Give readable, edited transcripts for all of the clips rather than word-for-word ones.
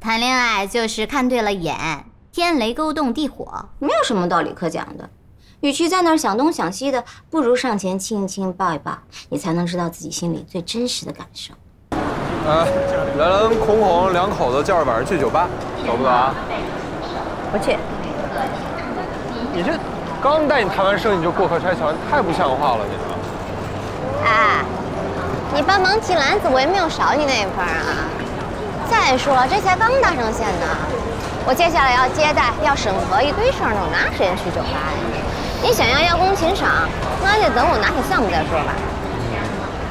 谈恋爱就是看对了眼，天雷勾动地火，没有什么道理可讲的。与其在那儿想东想西的，不如上前亲一亲、抱一抱，你才能知道自己心里最真实的感受。兰兰、孔孔两口子今儿晚上去酒吧，走不走啊？不去。你这刚带你谈完生意就过河拆桥，太不像话了，你这。哎，你帮忙提篮子，我也没有少你那一份啊。 再说了，这才刚搭上线呢，我接下来要接待、要审核一堆事儿呢，我哪时间去酒吧呀？你想要邀功请赏，那得等我拿起项目再说吧。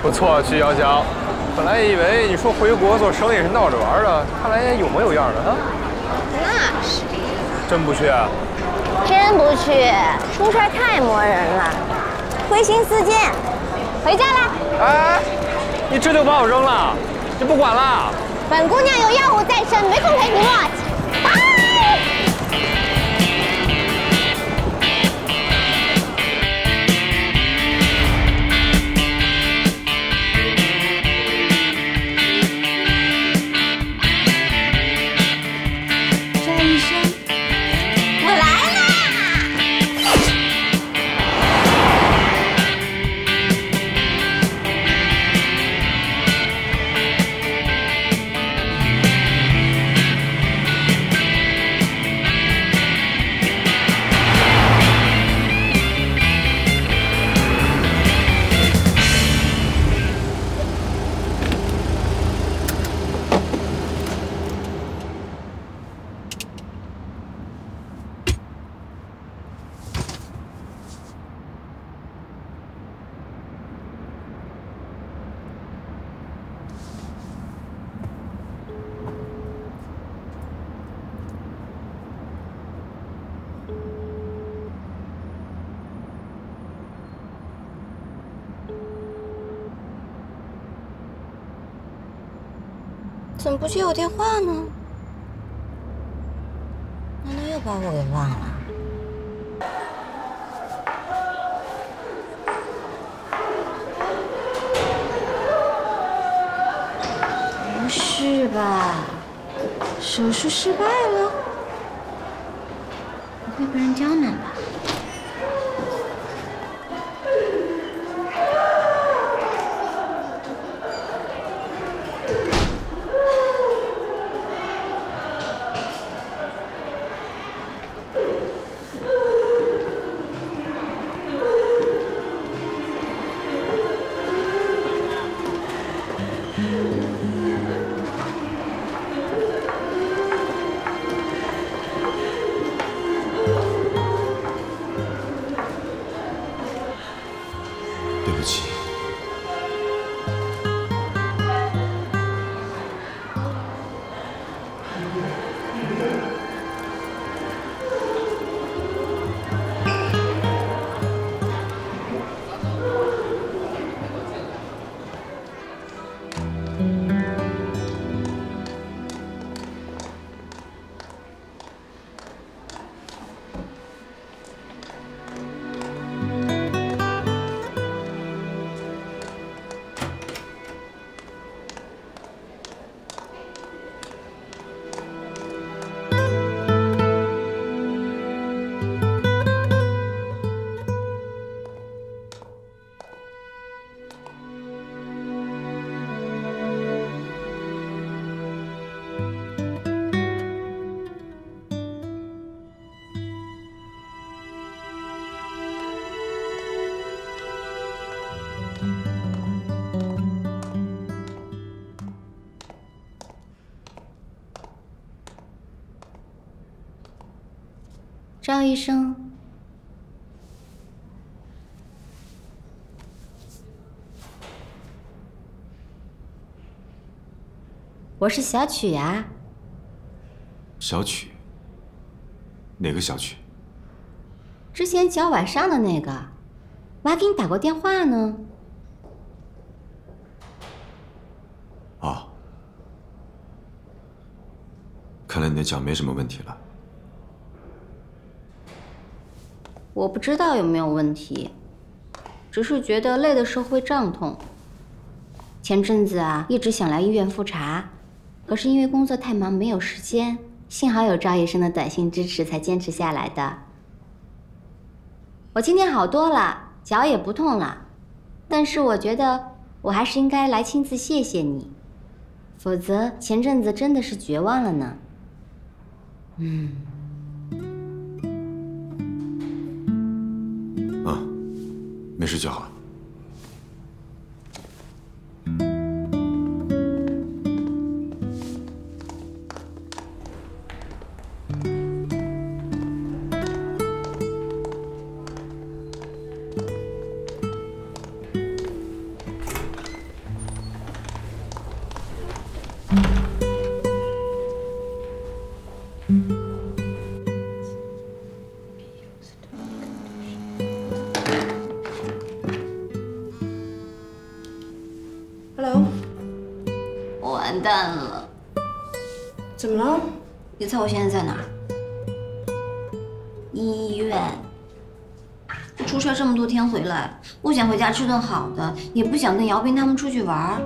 不错，徐潇潇，本来以为你说回国做生意是闹着玩的，看来有模有样的啊。那是。真不去啊？真不去，出差太磨人了。回心似箭，回家啦。哎，你这就把我扔了？你不管了？ 本姑娘有药物在身，没空陪你磨叽。啊！张医生，我来啦！怎么不接我电话呢？难道又把我给忘了？不是吧？手术失败了？不会被人刁难吧？ 对不起，赵医生，我是小曲啊。小曲？哪个小曲？之前脚崴伤的那个，我还给你打过电话呢。哦，看来你的脚没什么问题了。 我不知道有没有问题，只是觉得累的时候会胀痛。前阵子啊，一直想来医院复查，可是因为工作太忙没有时间，幸好有赵医生的短信支持才坚持下来的。我今天好多了，脚也不痛了，但是我觉得我还是应该来亲自谢谢你，否则前阵子真的是绝望了呢。嗯。 没事就好。你猜我现在在哪儿？医院。出差这么多天回来，我想回家吃顿好的，也不想跟姚斌他们出去玩。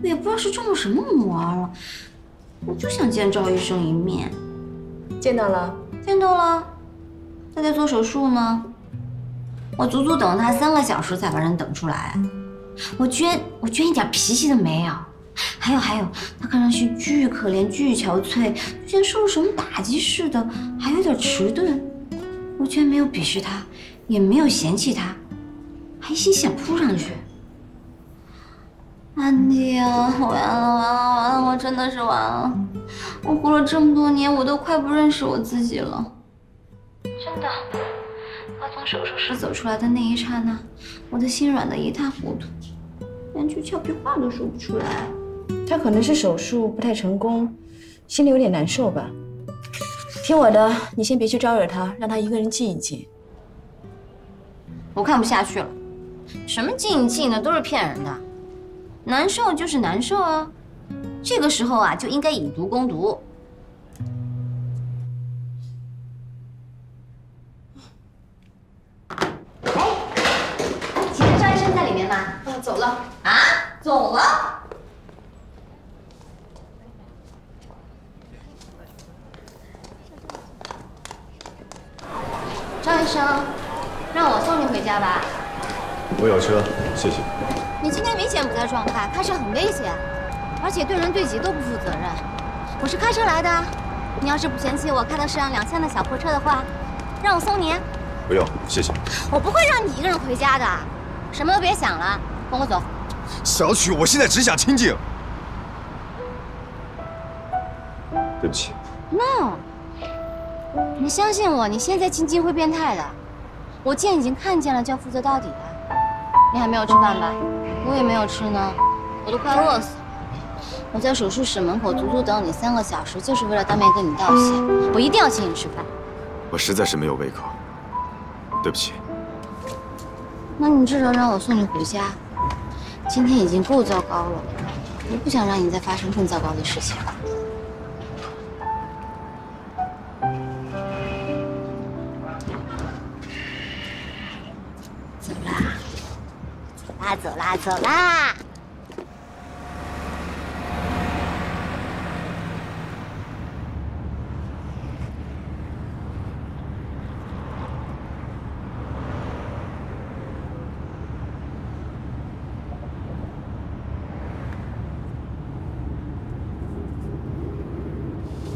我也不知道是中了什么魔了，我就想见赵医生一面。见到了？见到了。他在做手术呢，我足足等了他3个小时才把人等出来。我一点脾气都没有。 还有，他看上去巨可怜、巨憔悴，就像受了什么打击似的，还有点迟钝。我居然没有鄙视他，也没有嫌弃他，还一心想扑上去。安迪啊，完了，我真的是完了！我活了这么多年，我都快不认识我自己了。真的，他从手术室走出来的那一刹那，我的心软得一塌糊涂。 连句俏皮话都说不出来，他可能是手术不太成功，心里有点难受吧。听我的，你先别去招惹他，让他一个人静一静。我看不下去了，什么静一静的都是骗人的，难受就是难受啊，这个时候啊就应该以毒攻毒。哎，请问赵医生在里面吗？嗯，走了。 走了。赵医生，让我送你回家吧。我有车，谢谢。你今天明显不在状态，开车很危险，而且对人对己都不负责任。我是开车来的，你要是不嫌弃我开的是辆2000的小破车的话，让我送你。不用，谢谢。我不会让你一个人回家的，什么都别想了，跟我走。 小曲，我现在只想清静。对不起。No， 你相信我，你现在清静会变态的。我既然已经看见了，就要负责到底的。你还没有吃饭吧？我也没有吃呢，我都快饿死了。我在手术室门口足足等你3个小时，就是为了当面跟你道谢。我一定要请你吃饭。我实在是没有胃口，对不起。那你至少让我送你回家。 今天已经够糟糕了，我不想让你再发生更糟糕的事情了。走啦！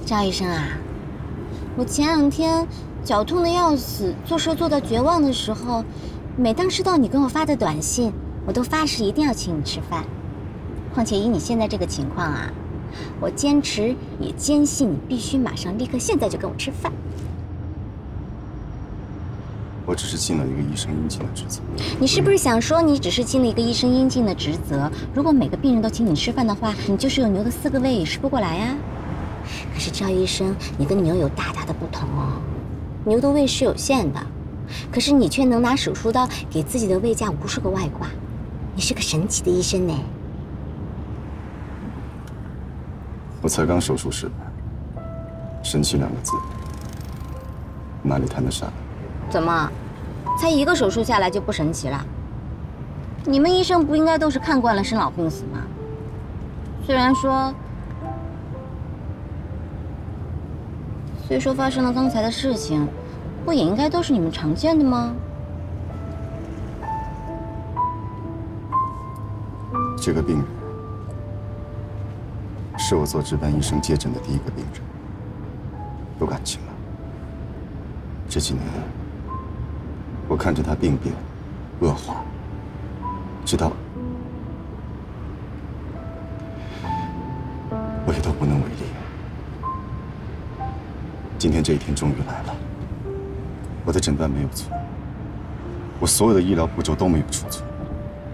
赵医生啊，我前2天脚痛的要死，坐车坐到绝望的时候，每当收到你跟我发的短信，我都发誓一定要请你吃饭。况且以你现在这个情况啊，我坚持也坚信你必须马上立刻现在就跟我吃饭。我只是尽了一个医生应尽的职责。你是不是想说你只是尽了一个医生应尽的职责？如果每个病人都请你吃饭的话，你就是有牛的4个胃也吃不过来呀。 可是赵医生，你跟牛有大大的不同哦。牛的胃是有限的，可是你却能拿手术刀给自己的胃加50个外挂，你是个神奇的医生呢。我才刚手术失败，神奇2个字，哪里谈得上？怎么，才1个手术下来就不神奇了？你们医生不应该都是看惯了生老病死吗？虽然说。所以说发生了刚才的事情，不也应该都是你们常见的吗？这个病人是我做值班医生接诊的第一个病人，有感情了。这几年我看着他病变、恶化，直到我也都无能为力。 今天这一天终于来了，我的诊断没有错，我所有的医疗步骤都没有出错，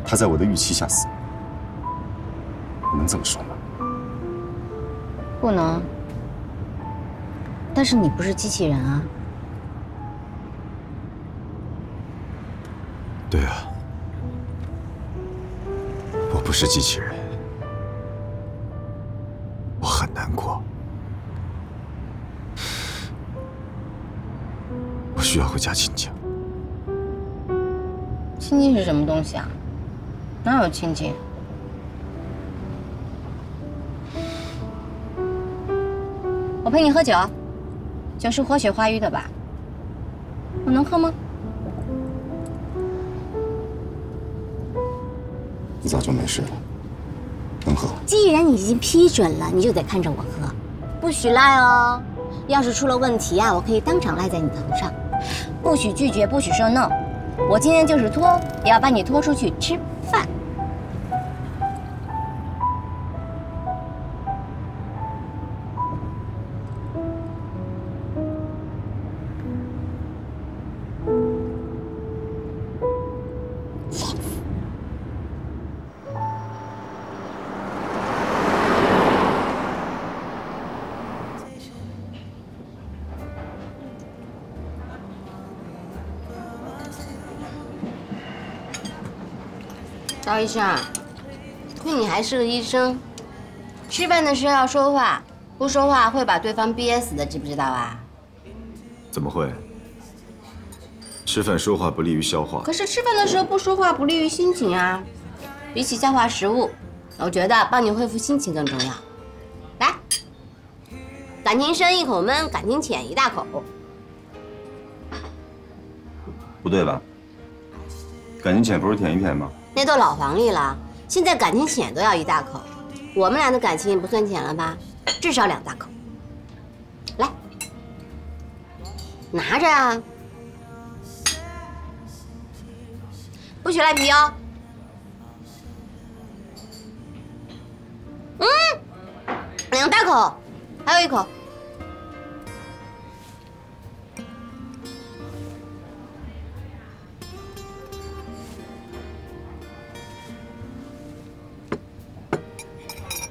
他在我的预期下死，我能这么说吗？不能。但是你不是机器人啊。对啊，我不是机器人，我很难过。 我需要回家亲戚。亲戚是什么东西啊？哪有亲戚？我陪你喝酒，酒是活血化瘀的吧？我能喝吗？你早就没事了，能喝。既然你已经批准了，你就得看着我喝，不许赖哦。要是出了问题啊，我可以当场赖在你头上。 不许拒绝，不许说 no。我今天就是拖，也要把你拖出去吃饭。赵医生，亏你还是个医生。吃饭的时候要说话，不说话会把对方憋死的，知不知道啊？怎么会？吃饭说话不利于消化。可是吃饭的时候不说话不利于心情啊。比起消化食物，我觉得帮你恢复心情更重要。来，感情深一口闷，感情浅一大口。不对吧？感情浅不是舔一舔吗？ 那都老黄历了，现在感情浅都要一大口，我们俩的感情也不算浅了吧，至少两大口。来，拿着啊，不许赖皮哦。嗯，两大口，还有一口。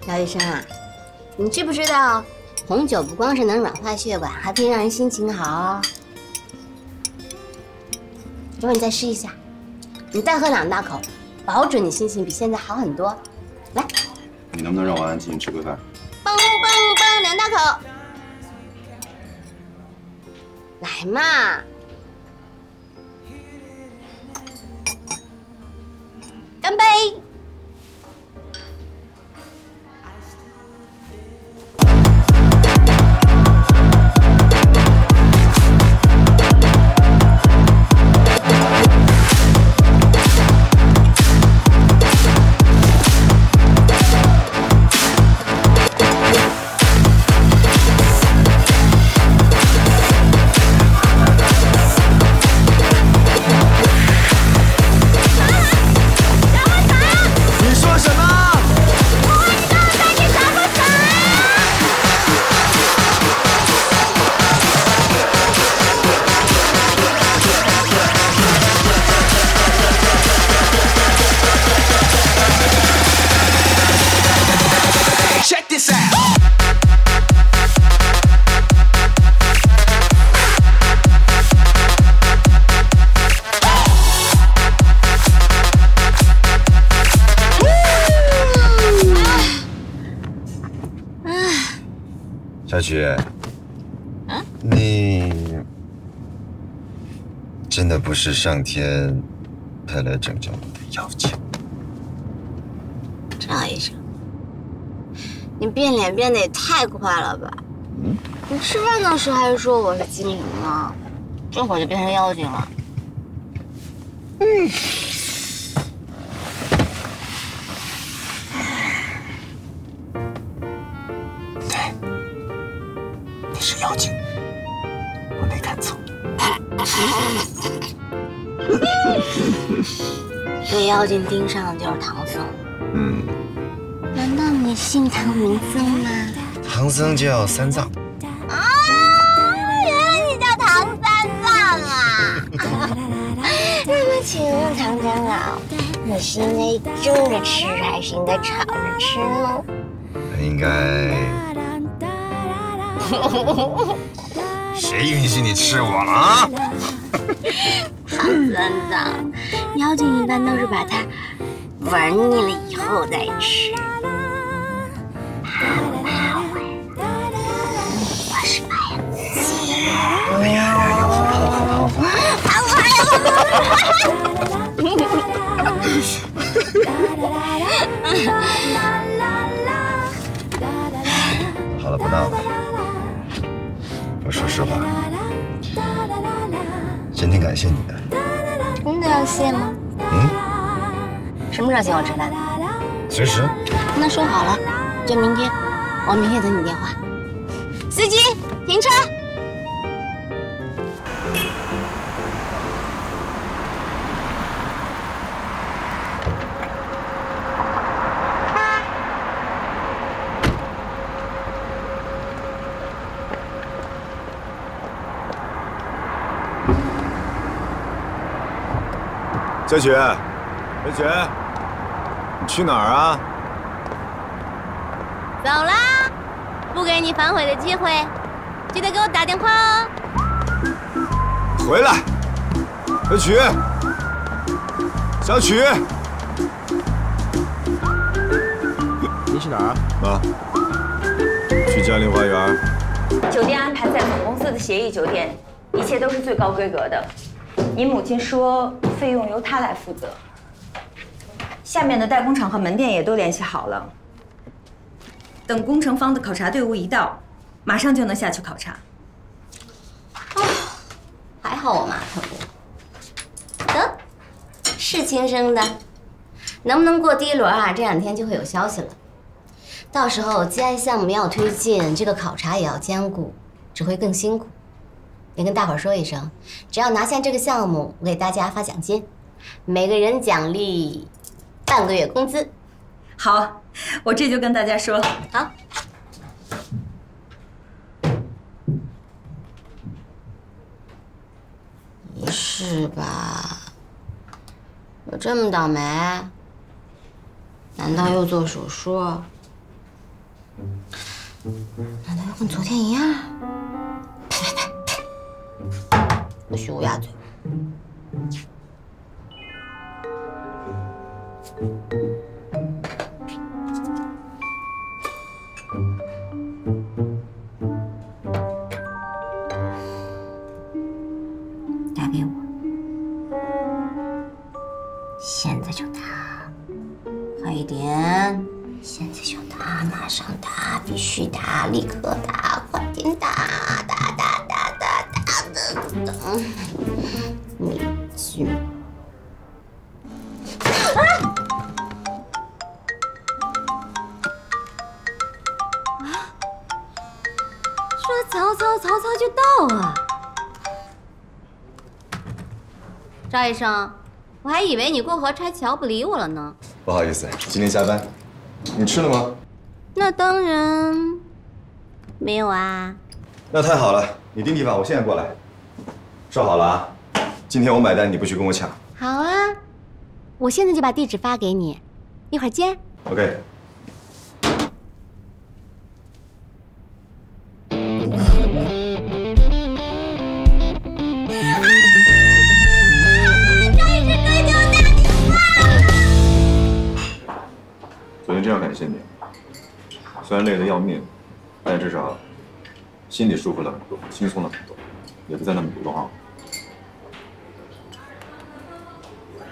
赵医生啊，你知不知道，红酒不光是能软化血管，还可以让人心情好哦。要不你再试一下，你再喝两大口，保准你心情比现在好很多。来，你能不能让我安安静静吃个饭？棒棒棒，两大口，来嘛！干杯！ 小许，啊，你真的不是上天派来拯救你的妖精。赵医生，你变脸变得也太快了吧！你吃饭的时候还说我是精灵呢，这会儿就变成妖精了。嗯。 被妖精盯上的就是唐僧。嗯，难道你姓唐名僧吗？唐僧叫三藏。啊，原来你叫唐三藏啊！那么，请问唐长老，你是应该蒸着吃还是应该炒着吃呢？应该。谁允许你吃我了啊？ 唐三藏，妖精一般都是把它玩腻了以后再吃。我是白起。哎呀，好了，不闹了。我说实话。 真挺感谢你的，真的要谢吗？嗯，什么时候请我吃饭？随时。那说好了，就明天。我明天等你电话。司机，停车！小雪，小雪，你去哪儿啊？走啦，不给你反悔的机会，记得给我打电话哦。回来，小曲，小曲，你去哪儿啊？妈，去嘉陵花园。酒店安排在总公司的协议酒店，一切都是最高规格的。 你母亲说，费用由她来负责。下面的代工厂和门店也都联系好了，等工程方的考察队伍一到，马上就能下去考察。哦，还好我妈特别。得，是亲生的，能不能过第一轮啊？这两天就会有消息了。到时候接项目要推进，这个考察也要兼顾，只会更辛苦。 也跟大伙儿说一声，只要拿下这个项目，我给大家发奖金，每个人奖励半个月工资。好，我这就跟大家说。好。没事吧？我这么倒霉，难道又做手术？难道又跟昨天一样？ 不许乌鸦嘴！打给我，现在就打！快一点！现在就打！马上打！必须打！立刻打！快点打！打打打打打！ 你去！说曹操就到啊！赵医生，我还以为你过河拆桥不理我了呢。不好意思，今天加班。你吃了吗？那当然没有啊。那太好了，你定地方，我现在过来。 说好了啊，今天我买单，你不许跟我抢。好啊，我现在就把地址发给你，一会儿见。OK。 昨天真要感谢你，虽然累得要命，但至少心里舒服了很多，轻松了很多。 也不再那么主动啊！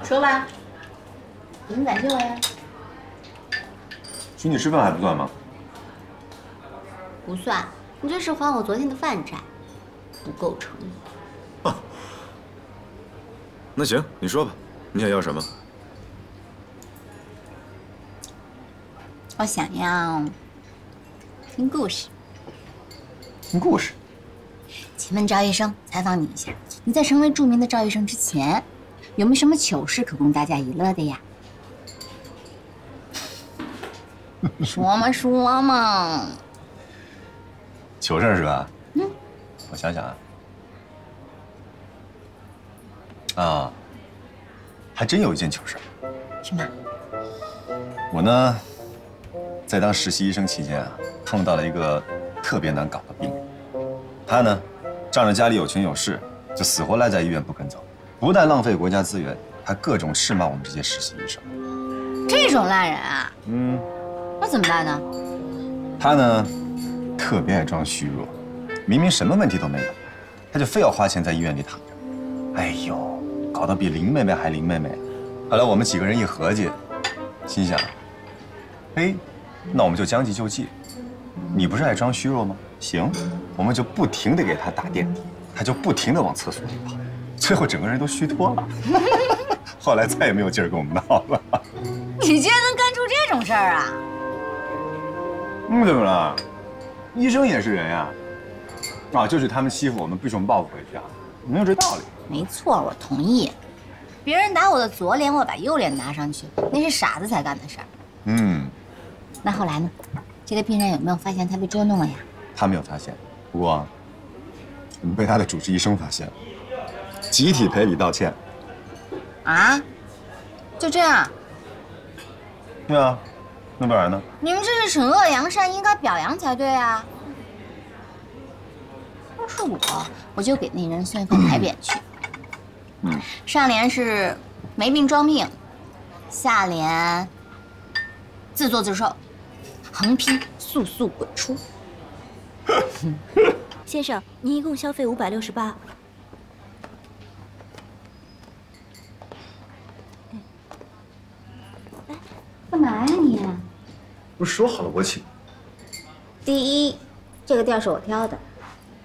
说吧，怎么感谢我呀？请你吃饭还不算吗？不算。你这是还我昨天的饭债，不够诚意。啊，那行，你说吧，你想要什么？我想要听故事。听故事？请问赵医生，采访你一下，你在成为著名的赵医生之前，有没有什么糗事可供大家娱乐的呀？ 说嘛说嘛，糗事是吧？嗯，我想想啊，啊，还真有一件糗事。什么？我呢，在当实习医生期间啊，碰到了一个特别难搞的病人。他呢，仗着家里有权有势，就死活赖在医院不肯走，不但浪费国家资源，还各种斥骂我们这些实习医生。这种烂人啊！嗯。 那怎么办呢？他呢，特别爱装虚弱，明明什么问题都没有，他就非要花钱在医院里躺着。哎呦，搞得比林妹妹还林妹妹。后来我们几个人一合计，心想，哎，那我们就将计就计。你不是爱装虚弱吗？行，我们就不停地给他打点滴，他就不停地往厕所里跑，最后整个人都虚脱了。后来再也没有劲儿跟我们闹了。你居然能干出这种事儿啊！ 那怎么了？医生也是人呀！啊，就是他们欺负我们，必须我们报复回去啊！没有这道理。没错，我同意。别人打我的左脸，我把右脸拿上去，那是傻子才干的事儿。嗯。那后来呢？这个病人有没有发现他被捉弄了呀？他没有发现，不过我们被他的主治医生发现了，集体赔礼道歉。啊？就这样？对啊。 那不然呢？你们这是惩恶扬善，应该表扬才对啊！要是我，我就给那人送一块牌匾去。嗯，上联是“没病装病”，下联“自作自受”，横批“速速滚出”。先生，您一共消费568。哎，干嘛呀你？ 不是说好了我请。第一，这个店是我挑的；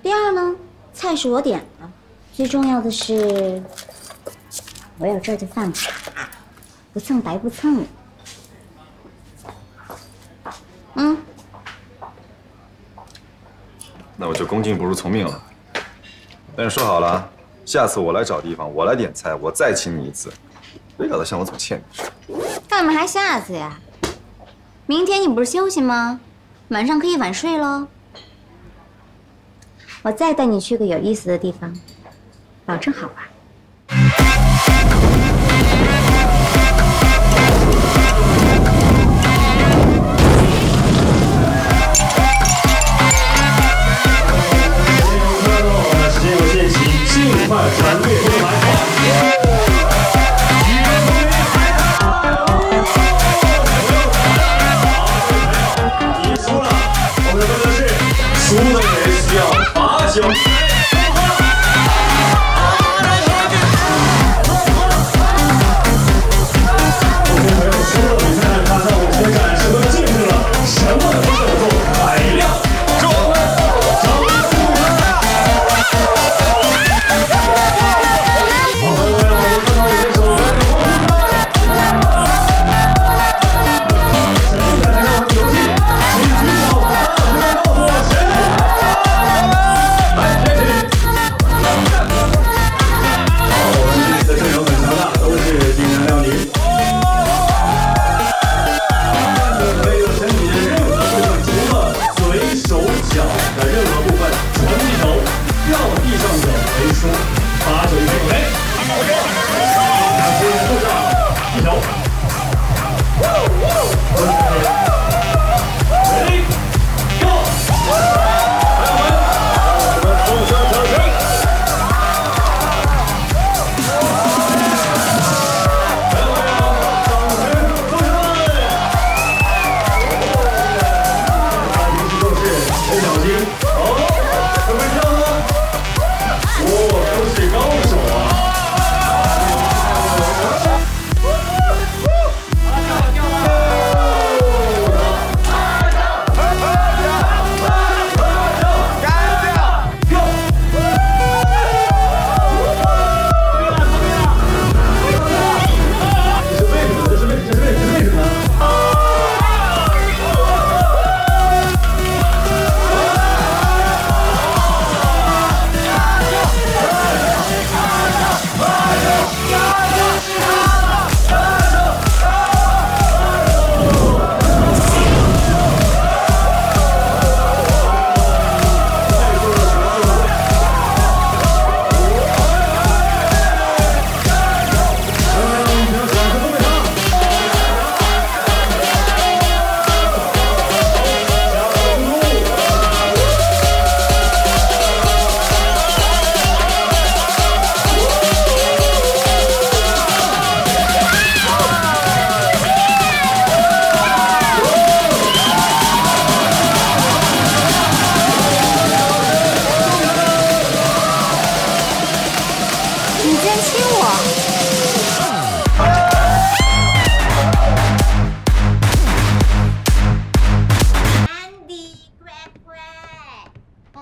第二呢，菜是我点的；最重要的是，我有这儿的饭卡，不蹭白不蹭了。嗯。那我就恭敬不如从命了。但是说好了啊，下次我来找地方，我来点菜，我再请你一次，别搞得像我总欠你似的。干嘛还下次呀？ 明天你不是休息吗？晚上可以晚睡喽。我再带你去个有意思的地方，保证好玩。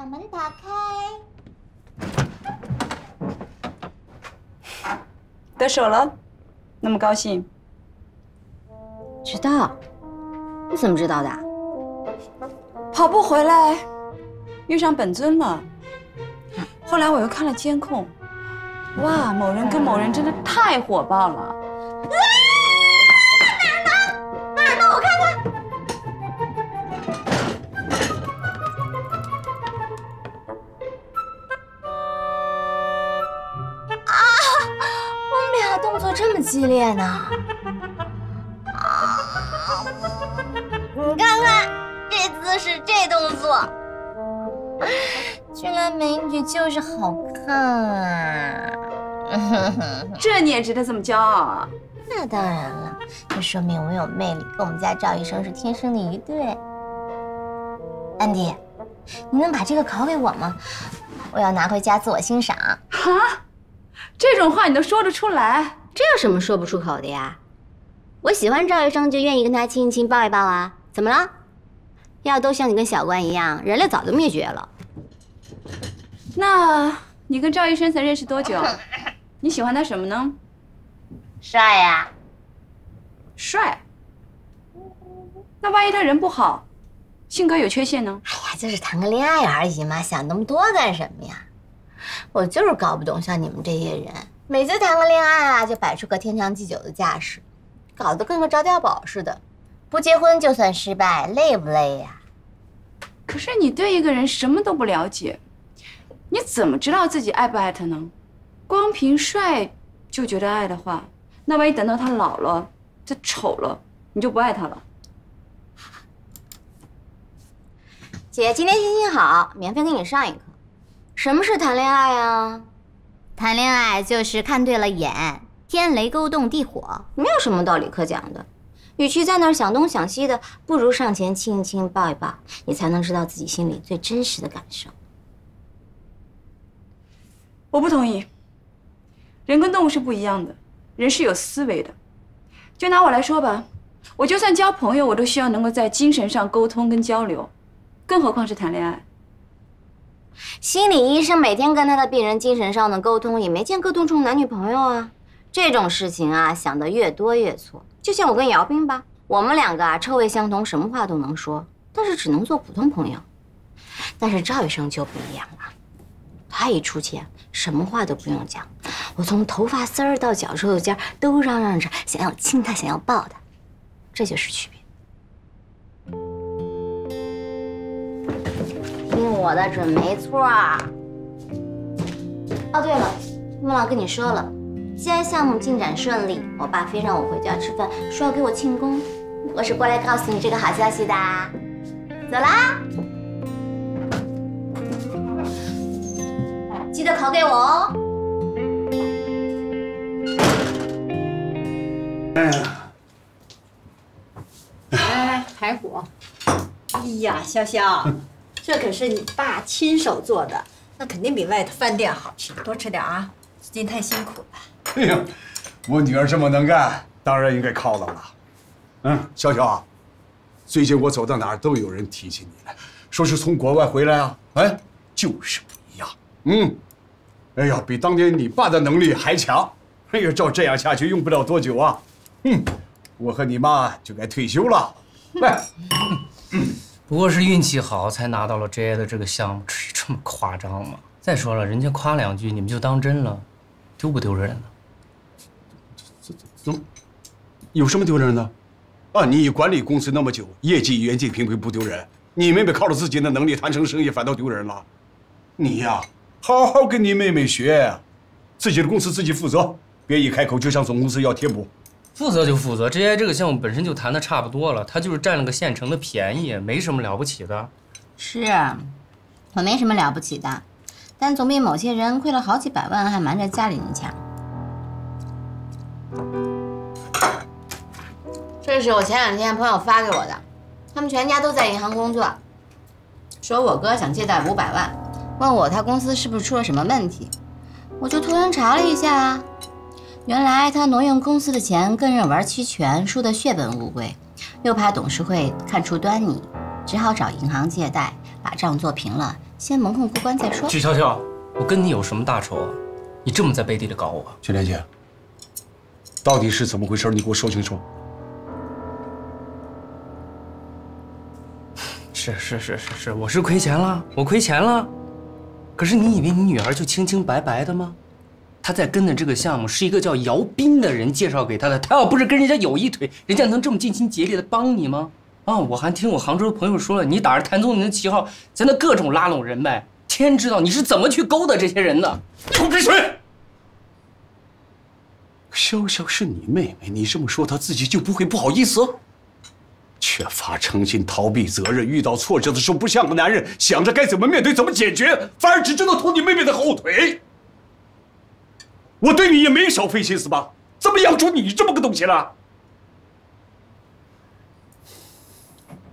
把门打开。得手了，那么高兴？知道？你怎么知道的？跑步回来，遇上本尊了。后来我又看了监控，哇，某人跟某人真的太火爆了。 激烈呢！啊，你看看这姿势，这动作，俊男美女就是好看啊！这你也值得这么骄傲啊？那当然了，这说明我有魅力，跟我们家赵医生是天生的一对。安迪，你能把这个考给我吗？我要拿回家自我欣赏。啊，这种话你都说得出来？ 这有什么说不出口的呀？我喜欢赵医生，就愿意跟他亲一亲、抱一抱啊。怎么了？要都像你跟小关一样，人类早就灭绝了。那你跟赵医生才认识多久？你喜欢他什么呢？帅呀、啊，帅。那万一他人不好，性格有缺陷呢？哎呀，就是谈个恋爱而已嘛，想那么多干什么呀？我就是搞不懂像你们这些人。 每次谈个恋爱啊，就摆出个天长地久的架势，搞得跟个着碉堡似的。不结婚就算失败，累不累呀？可是你对一个人什么都不了解，你怎么知道自己爱不爱他呢？光凭帅就觉得爱的话，那万一等到他老了、他丑了，你就不爱他了。姐今天心情好，免费给你上一课。什么是谈恋爱啊？ 谈恋爱就是看对了眼，天雷勾动地火，没有什么道理可讲的。与其在那儿想东想西的，不如上前亲一亲、抱一抱，你才能知道自己心里最真实的感受。我不同意。人跟动物是不一样的，人是有思维的。就拿我来说吧，我就算交朋友，我都需要能够在精神上沟通跟交流，更何况是谈恋爱。 心理医生每天跟他的病人精神上的沟通，也没见各动成男女朋友啊。这种事情啊，想的越多越错。就像我跟姚斌吧，我们两个啊，臭味相同，什么话都能说，但是只能做普通朋友。但是赵医生就不一样了，他一出钱，什么话都不用讲，我从头发丝儿到脚趾头尖都嚷嚷着想要亲他，想要抱他，这就是区别。 听我的准没错啊！哦，对了，忘了跟你说了，既然项目进展顺利，我爸非让我回家吃饭，说要给我庆功，我是过来告诉你这个好消息的。走啦，记得考给我哦。哎呀，来排骨。哎呀，潇潇。 这可是你爸亲手做的，那肯定比外头饭店好吃，多吃点啊！最近太辛苦了。哎呀，我女儿这么能干，当然应该犒劳了。嗯，潇潇啊，最近我走到哪儿都有人提起你来，说是从国外回来啊，哎，就是不一样。嗯，哎呀，比当年你爸的能力还强。哎呀，照这样下去，用不了多久啊。嗯，我和你妈就该退休了。来。不过是运气好才拿到了 J A 的这个项目，至于这么夸张吗？再说了，人家夸两句你们就当真了，丢不丢人呢？怎么有什么丢人的？啊，你管理公司那么久，业绩远近平平不丢人，你妹妹靠着自己的能力谈成生意反倒丢人了。你呀，好好跟你妹妹学，自己的公司自己负责，别一开口就向总公司要贴补。 负责就负责 ，J I 这个项目本身就谈的差不多了，他就是占了个现成的便宜，没什么了不起的。是，我没什么了不起的，但总比某些人亏了好几百万还瞒着家里人强。这是我前两天朋友发给我的，他们全家都在银行工作，说我哥想借贷500万，问我他公司是不是出了什么问题，我就偷偷查了一下。 原来他挪用公司的钱跟人玩期权，输得血本无归，又怕董事会看出端倪，只好找银行借贷，把账做平了，先蒙混过关再说。曲筱绡，我跟你有什么大仇啊？你这么在背地里搞我？全莲姐，到底是怎么回事？你给我说清楚。是，我是亏钱了，我亏钱了。可是你以为你女儿就清清白白的吗？ 他在跟的这个项目是一个叫姚斌的人介绍给他的，他要不是跟人家有一腿，人家能这么尽心竭力的帮你吗？啊，我还听我杭州的朋友说了，你打着谭宗宁的旗号，在那各种拉拢人脉，天知道你是怎么去勾搭这些人的！给我闭嘴！潇潇是你妹妹，你这么说她自己就不会不好意思？缺乏诚信，逃避责任，遇到挫折的时候不像个男人，想着该怎么面对，怎么解决，反而只知道拖你妹妹的后腿。 我对你也没少费心思吧？怎么养出你这么个东西了？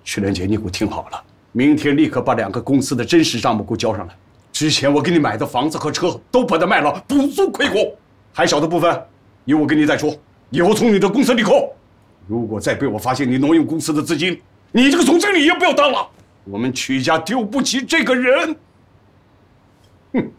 曲莲姐，你给我听好了，明天立刻把2个公司的真实账目给我交上来。之前我给你买的房子和车都把它卖了，补足亏空，还少的部分，由我跟你再说。以后从你的公司里扣。如果再被我发现你挪用公司的资金，你这个总经理也不要当了。我们曲家丢不起这个人。哼。